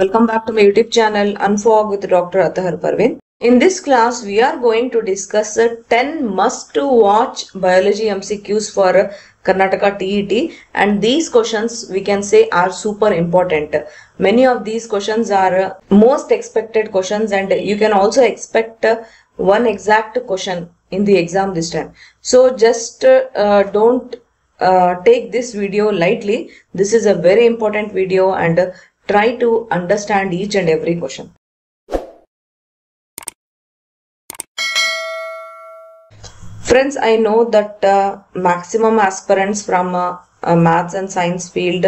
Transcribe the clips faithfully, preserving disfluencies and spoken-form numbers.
Welcome back to my YouTube channel Unfog with Doctor Atahar Parveen. In this class, we are going to discuss the ten must-to-watch biology M C Qs for Karnataka T E T, and these questions we can say are super important. Many of these questions are most expected questions, and you can also expect one exact question in the exam this time. So just uh, don't uh, take this video lightly. This is a very important video, and uh, try to understand each and every question. Friends, I know that uh, maximum aspirants from uh, uh, maths and science field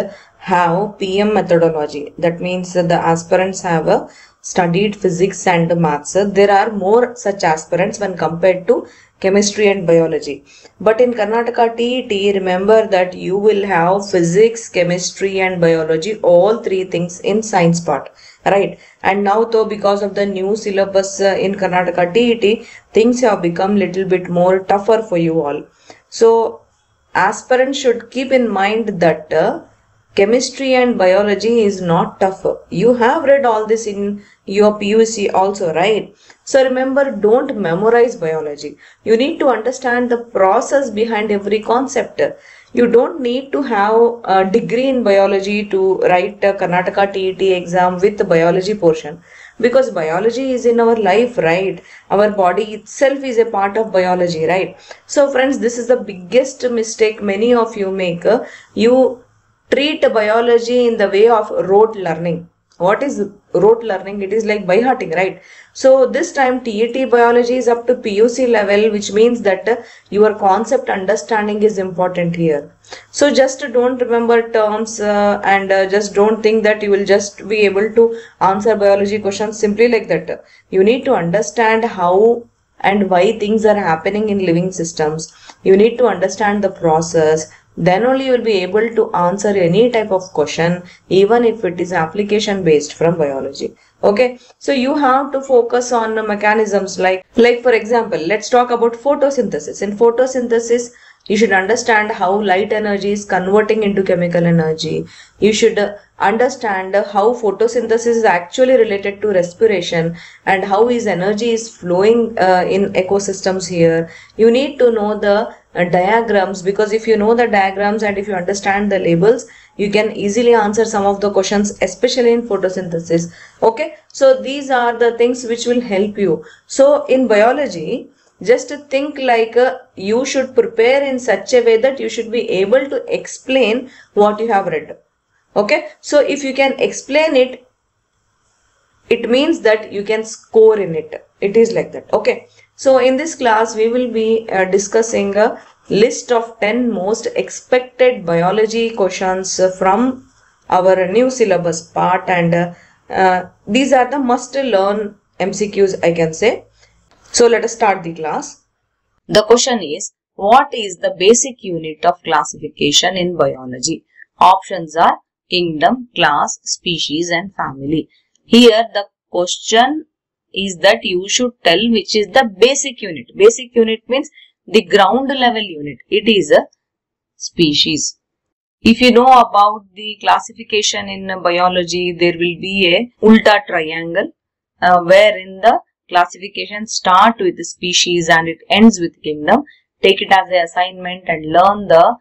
have P M methodology. That means that the aspirants have uh, studied physics and maths. There are more such aspirants when compared to chemistry and biology. But in Karnataka T E T, remember that you will have physics, chemistry and biology, all three things in science part, right? And now though, because of the new syllabus in Karnataka T E T, things have become little bit more tougher for you all. So aspirants should keep in mind that uh, chemistry and biology is not tough. You have read all this in your P U C also, right? So remember, don't memorize biology. You need to understand the process behind every concept. You don't need to have a degree in biology to write a Karnataka T E T exam with the biology portion, because biology is in our life, right? Our body itself is a part of biology, right? So friends, this is the biggest mistake many of you make. You treat biology in the way of rote learning. What is rote learning? It is like by hearting, right? So this time T E T biology is up to P U C level, which means that uh, your concept understanding is important here. So just don't remember terms uh, and uh, just don't think that you will just be able to answer biology questions simply like that. You need to understand how and why things are happening in living systems. You need to understand the process. Then only you will be able to answer any type of question, even if it is application based from biology. Okay, so you have to focus on mechanisms like, like for example, let's talk about photosynthesis. In photosynthesis, you should understand how light energy is converting into chemical energy. You should understand how photosynthesis is actually related to respiration and how is energy is flowing uh, in ecosystems here. You need to know the uh, diagrams, because if you know the diagrams and if you understand the labels, you can easily answer some of the questions, especially in photosynthesis. Okay, so these are the things which will help you. So in biology, just think like uh, you should prepare in such a way that you should be able to explain what you have read. Okay, so if you can explain it, it means that you can score in it. It is like that. Okay, so in this class we will be uh, discussing a list of ten most expected biology questions from our new syllabus part, and uh, uh, these are the must-learn M C Qs, I can say. So let us start the class. The question is, what is the basic unit of classification in biology? Options are kingdom, class, species and family. Here the question is that you should tell which is the basic unit. Basic unit means the ground level unit. It is a species. If you know about the classification in biology, there will be a ulta triangle uh, wherein the classification start with the species and it ends with kingdom. Take it as an assignment and learn the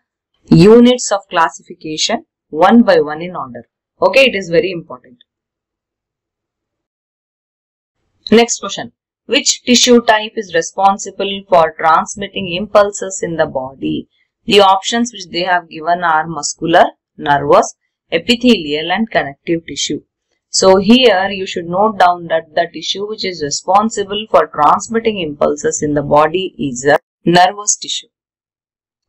units of classification one by one in order. Okay, it is very important. Next question. Which tissue type is responsible for transmitting impulses in the body? The options which they have given are muscular, nervous, epithelial and connective tissue. So here you should note down that the tissue which is responsible for transmitting impulses in the body is a nervous tissue.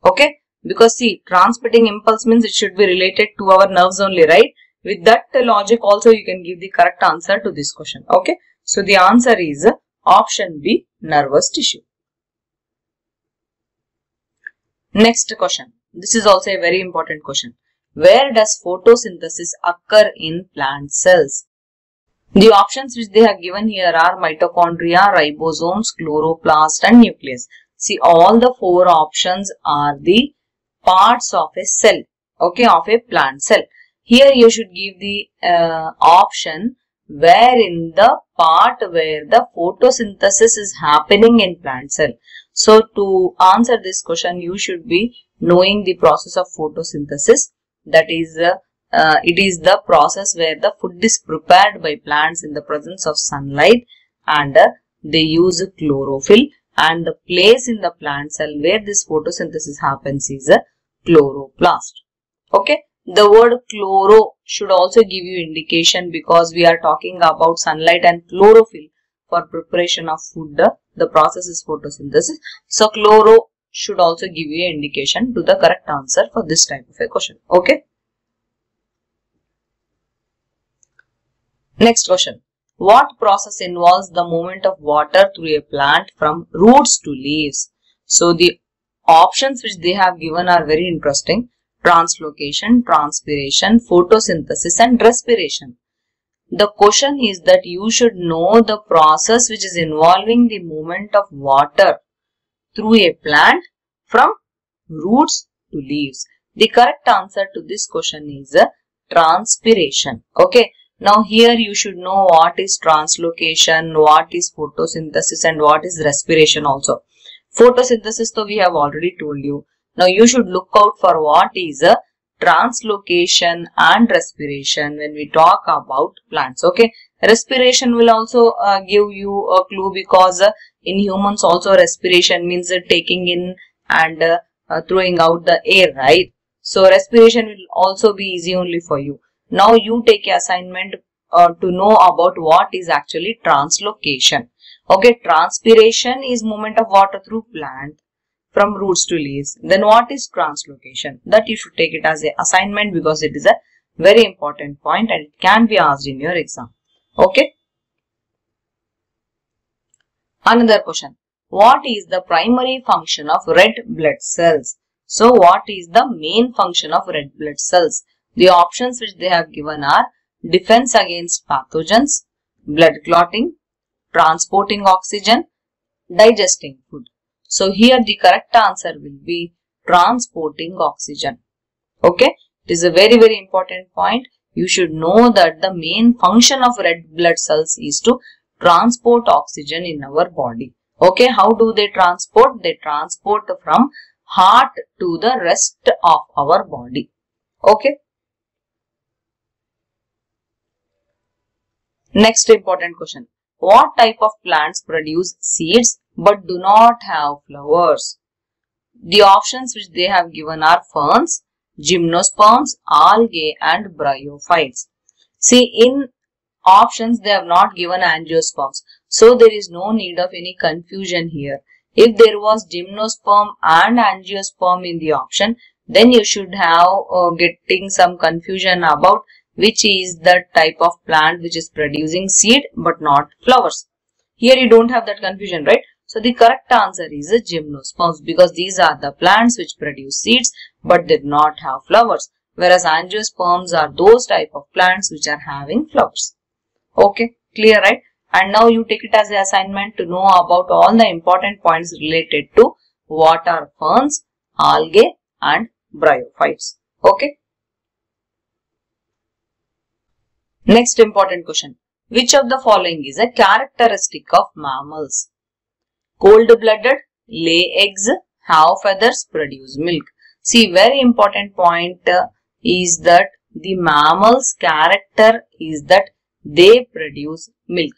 Okay, because see, transmitting impulse means it should be related to our nerves only, right? With that logic also you can give the correct answer to this question. Okay, so the answer is option B, nervous tissue. Next question. This is also a very important question. Where does photosynthesis occur in plant cells? The options which they have given here are mitochondria, ribosomes, chloroplast and nucleus. See, all the four options are the parts of a cell, okay, of a plant cell. Here you should give the uh, option where in the part where the photosynthesis is happening in plant cell. So to answer this question, you should be knowing the process of photosynthesis. That is, uh, uh, it is the process where the food is prepared by plants in the presence of sunlight, and uh, they use chlorophyll, and the place in the plant cell where this photosynthesis happens is a chloroplast. Okay. The word chloro should also give you indication, because we are talking about sunlight and chlorophyll for preparation of food. The, the process is photosynthesis. So, chloro should also give you indication to the correct answer for this type of a question. Okay. Next question. What process involves the movement of water through a plant from roots to leaves? So, the options which they have given are very interesting. Translocation, transpiration, photosynthesis and respiration. The question is that you should know the process which is involving the movement of water through a plant from roots to leaves. The correct answer to this question is uh, transpiration. Okay. Now here you should know what is translocation, what is photosynthesis and what is respiration also. Photosynthesis though we have already told you. Now, you should look out for what is a translocation and respiration when we talk about plants, okay. Respiration will also uh, give you a clue, because uh, in humans also respiration means uh, taking in and uh, uh, throwing out the air, right. So, respiration will also be easy only for you. Now, you take assignment uh, to know about what is actually translocation, okay. Transpiration is movement of water through plant from roots to leaves. Then what is translocation? That you should take it as an assignment, because it is a very important point and it can be asked in your exam. Okay. Another question. What is the primary function of red blood cells? So what is the main function of red blood cells? The options which they have given are defense against pathogens, blood clotting, transporting oxygen, digesting food. So, here the correct answer will be transporting oxygen. Okay. It is a very, very important point. You should know that the main function of red blood cells is to transport oxygen in our body. Okay. How do they transport? They transport from heart to the rest of our body. Okay. Next important question. What type of plants produce seeds but do not have flowers? The options which they have given are ferns, gymnosperms, algae and bryophytes. See, in options they have not given angiosperms. So, there is no need of any confusion here. If there was gymnosperm and angiosperm in the option, then you should have uh, getting some confusion about which is the type of plant which is producing seed but not flowers. Here you don't have that confusion, right? So, the correct answer is a gymnosperms, because these are the plants which produce seeds but did not have flowers. Whereas, angiosperms are those type of plants which are having flowers. Okay, clear, right? And now you take it as an assignment to know about all the important points related to what are ferns, algae and bryophytes. Okay. Next important question. Which of the following is a characteristic of mammals? Cold-blooded, lay eggs, have feathers, produce milk. See, very important point uh, is that the mammal's character is that they produce milk.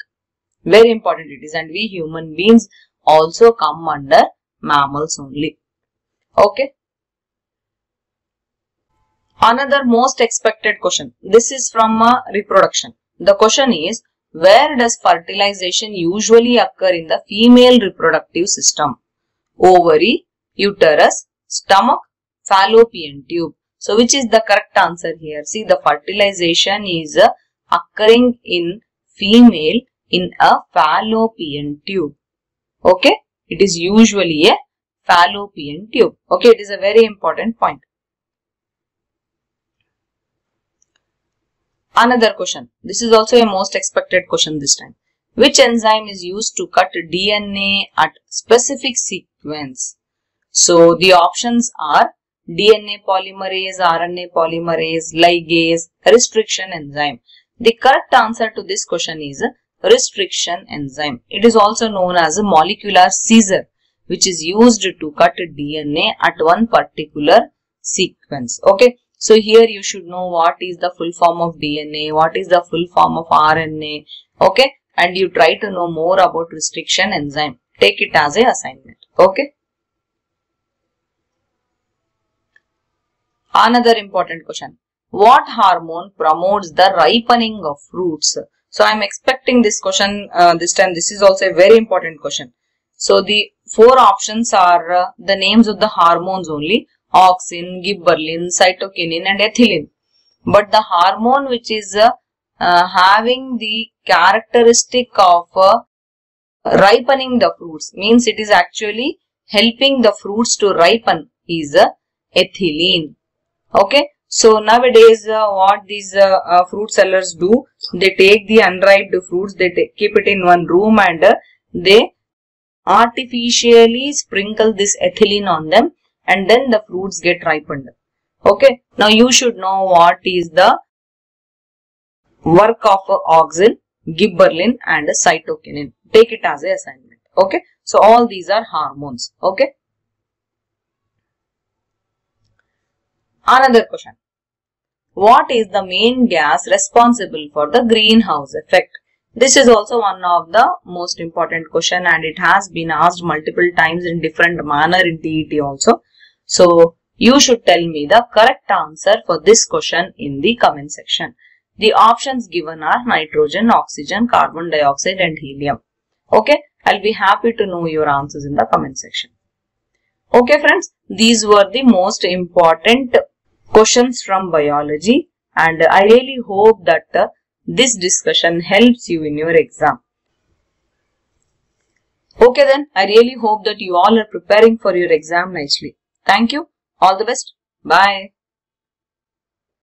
Very important it is, and we human beings also come under mammals only. Okay. Another most expected question. This is from uh, reproduction. The question is, where does fertilization usually occur in the female reproductive system? Ovary, uterus, stomach, fallopian tube. So, which is the correct answer here? See, the fertilization is uh, occurring in female in a fallopian tube. Okay. It is usually a fallopian tube. Okay. It is a very important point. Another question. This is also a most expected question this time. Which enzyme is used to cut D N A at specific sequence? So, the options are D N A polymerase, R N A polymerase, ligase, restriction enzyme. The correct answer to this question is restriction enzyme. It is also known as a molecular scissor, which is used to cut D N A at one particular sequence. Okay. So, here you should know what is the full form of D N A, what is the full form of R N A, okay, and you try to know more about restriction enzyme. Take it as an assignment, okay. Another important question, what hormone promotes the ripening of fruits? So, I am expecting this question uh, this time. This is also a very important question. So, the four options are uh, the names of the hormones only. Auxin, gibberellin, cytokinin and ethylene. But the hormone which is uh, uh, having the characteristic of uh, ripening the fruits, means it is actually helping the fruits to ripen, is uh, ethylene. Okay. So, nowadays uh, what these uh, uh, fruit sellers do, they take the unripe fruits, they take, keep it in one room and uh, they artificially sprinkle this ethylene on them. And then the fruits get ripened. Okay. Now, you should know what is the work of auxin, gibberellin and cytokinin. Take it as an assignment. Okay. So, all these are hormones. Okay. Another question. What is the main gas responsible for the greenhouse effect? This is also one of the most important question and it has been asked multiple times in different manner in T E T also. So, you should tell me the correct answer for this question in the comment section. The options given are nitrogen, oxygen, carbon dioxide and helium. Okay, I'll be happy to know your answers in the comment section. Okay friends, these were the most important questions from biology and I really hope that this discussion helps you in your exam. Okay then, I really hope that you all are preparing for your exam nicely. Thank you. All the best. Bye.